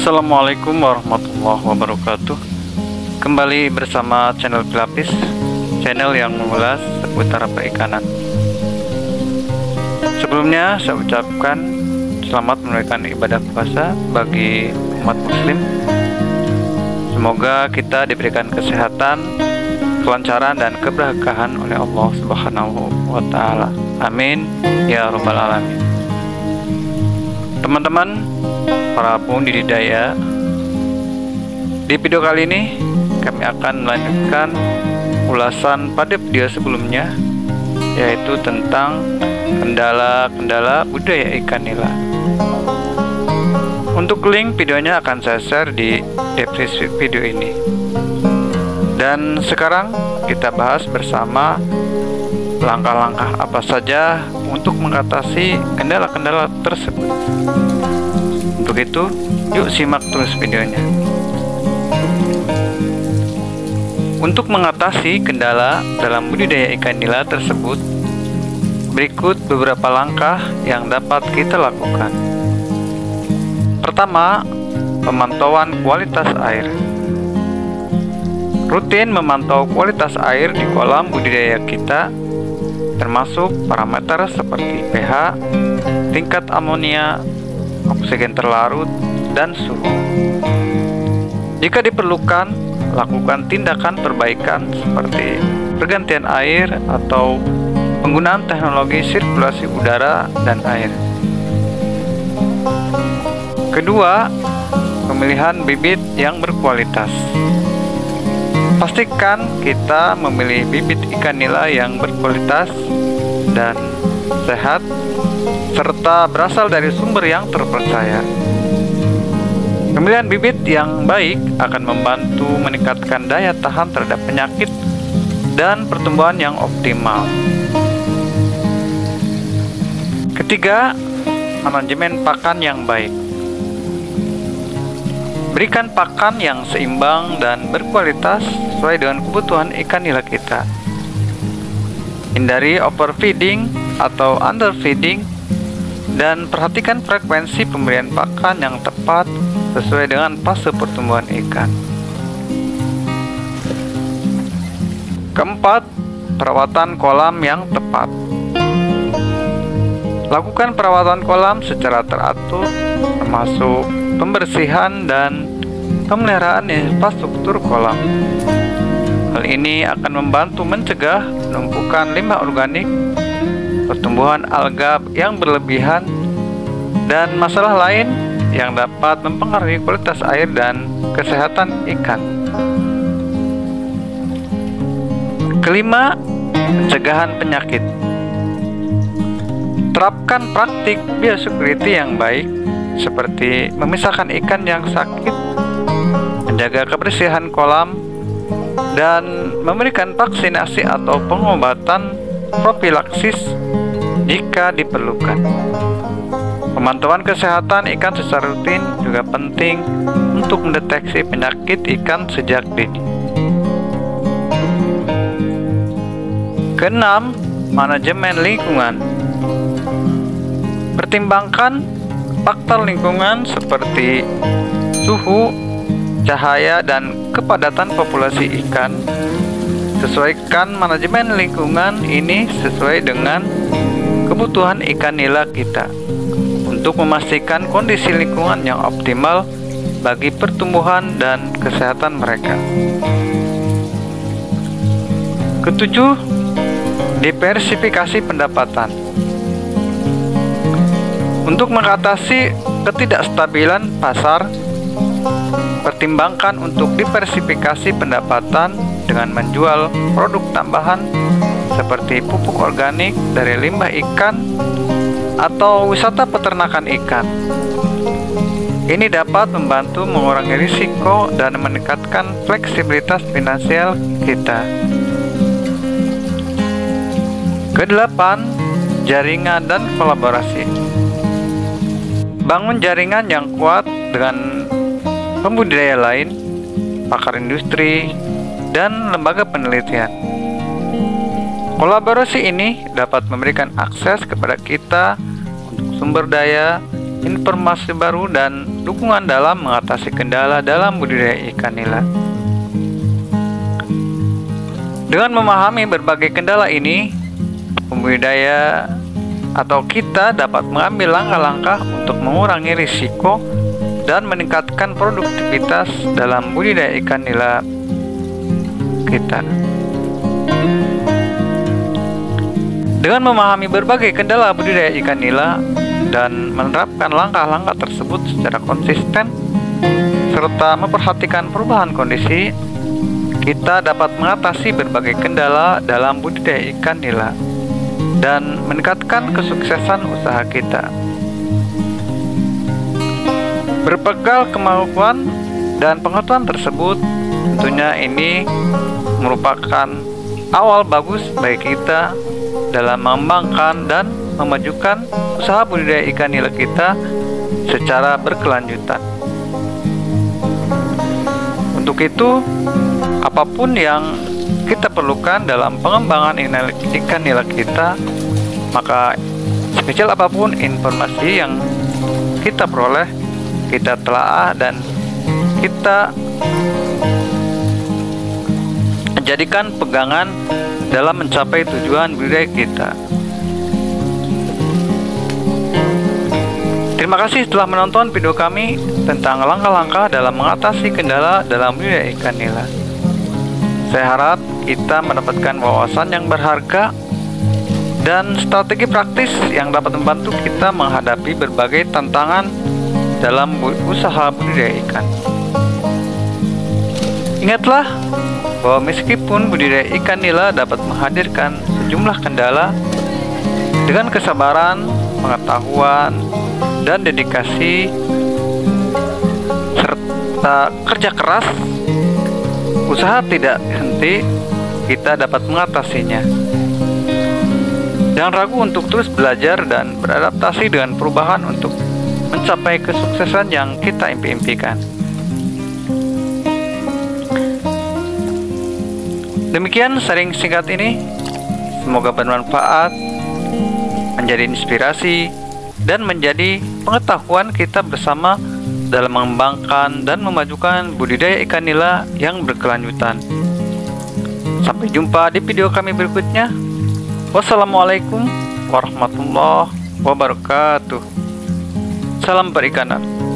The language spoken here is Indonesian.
Assalamualaikum warahmatullahi wabarakatuh. Kembali bersama channel Vilafish, channel yang mengulas seputar perikanan. Sebelumnya saya ucapkan selamat menunaikan ibadah puasa bagi umat muslim. Semoga kita diberikan kesehatan, kelancaran dan keberkahan oleh Allah Subhanahu wa taala. Amin ya rabbal alamin. Teman-teman para budidaya, di video kali ini kami akan melanjutkan ulasan pada video sebelumnya, yaitu tentang kendala-kendala budidaya ikan nila. Untuk link videonya akan saya share di deskripsi video ini. Dan sekarang kita bahas bersama langkah-langkah apa saja untuk mengatasi kendala-kendala tersebut. Untuk itu, yuk simak terus videonya. Untuk mengatasi kendala dalam budidaya ikan nila tersebut, berikut beberapa langkah yang dapat kita lakukan. Pertama, pemantauan kualitas air. Rutin memantau kualitas air di kolam budidaya kita, termasuk parameter seperti pH, tingkat amonia, oksigen terlarut, dan suhu. Jika diperlukan, lakukan tindakan perbaikan seperti pergantian air atau penggunaan teknologi sirkulasi udara dan air. Kedua, pemilihan bibit yang berkualitas. Pastikan kita memilih bibit ikan nila yang berkualitas dan sehat, serta berasal dari sumber yang terpercaya. Pemilihan bibit yang baik akan membantu meningkatkan daya tahan terhadap penyakit dan pertumbuhan yang optimal. Ketiga, manajemen pakan yang baik. Berikan pakan yang seimbang dan berkualitas sesuai dengan kebutuhan ikan nila kita. Hindari overfeeding atau underfeeding dan perhatikan frekuensi pemberian pakan yang tepat sesuai dengan fase pertumbuhan ikan. Keempat, perawatan kolam yang tepat. Lakukan perawatan kolam secara teratur, termasuk pembersihan dan pemeliharaan infrastruktur kolam. Hal ini akan membantu mencegah penumpukan limbah organik, pertumbuhan alga yang berlebihan, dan masalah lain yang dapat mempengaruhi kualitas air dan kesehatan ikan. Kelima, pencegahan penyakit. Terapkan praktik biosecurity yang baik, seperti memisahkan ikan yang sakit, menjaga kebersihan kolam, dan memberikan vaksinasi atau pengobatan profilaksis jika diperlukan. Pemantauan kesehatan ikan secara rutin juga penting untuk mendeteksi penyakit ikan sejak dini. Keenam, manajemen lingkungan. Pertimbangkan faktor lingkungan seperti suhu, cahaya, dan kepadatan populasi ikan. Sesuaikan manajemen lingkungan ini sesuai dengan kebutuhan ikan nila kita untuk memastikan kondisi lingkungan yang optimal bagi pertumbuhan dan kesehatan mereka. Ketujuh, diversifikasi pendapatan. Untuk mengatasi ketidakstabilan pasar, pertimbangkan untuk diversifikasi pendapatan dengan menjual produk tambahan seperti pupuk organik dari limbah ikan atau wisata peternakan ikan. Ini dapat membantu mengurangi risiko dan meningkatkan fleksibilitas finansial kita. Kedelapan, jaringan dan kolaborasi. Bangun jaringan yang kuat dengan pembudidaya lain, pakar industri, dan lembaga penelitian. Kolaborasi ini dapat memberikan akses kepada kita untuk sumber daya informasi baru, dan dukungan dalam mengatasi kendala dalam budidaya ikan nila. Dengan memahami berbagai kendala ini, pembudidaya atau kita dapat mengambil langkah-langkah untuk mengurangi risiko dan meningkatkan produktivitas dalam budidaya ikan nila kita. Dengan memahami berbagai kendala budidaya ikan nila dan menerapkan langkah-langkah tersebut secara konsisten serta memperhatikan perubahan kondisi, kita dapat mengatasi berbagai kendala dalam budidaya ikan nila dan meningkatkan kesuksesan usaha kita. Berbekal kemampuan dan pengetahuan tersebut, tentunya ini merupakan awal bagus bagi kita dalam mengembangkan dan memajukan usaha budidaya ikan nila kita secara berkelanjutan. Untuk itu, apapun yang kita perlukan dalam pengembangan ikan nila kita, maka sekecil apapun informasi yang kita peroleh, kita telaah dan kita jadikan pegangan dalam mencapai tujuan budidaya kita. Terima kasih telah menonton video kami tentang langkah-langkah dalam mengatasi kendala dalam budidaya ikan nila. Saya harap kita mendapatkan wawasan yang berharga dan strategi praktis yang dapat membantu kita menghadapi berbagai tantangan dalam usaha budidaya ikan. Ingatlah bahwa meskipun budidaya ikan nila dapat menghadirkan sejumlah kendala, dengan kesabaran, pengetahuan, dan dedikasi serta kerja keras, usaha tidak henti, kita dapat mengatasinya. Jangan ragu untuk terus belajar dan beradaptasi dengan perubahan untuk mencapai kesuksesan yang kita impikan. Demikian sharing singkat ini, semoga bermanfaat, menjadi inspirasi, dan menjadi pengetahuan kita bersama dalam mengembangkan dan memajukan budidaya ikan nila yang berkelanjutan. Sampai jumpa di video kami berikutnya. Wassalamualaikum warahmatullahi wabarakatuh. Salam perikanan.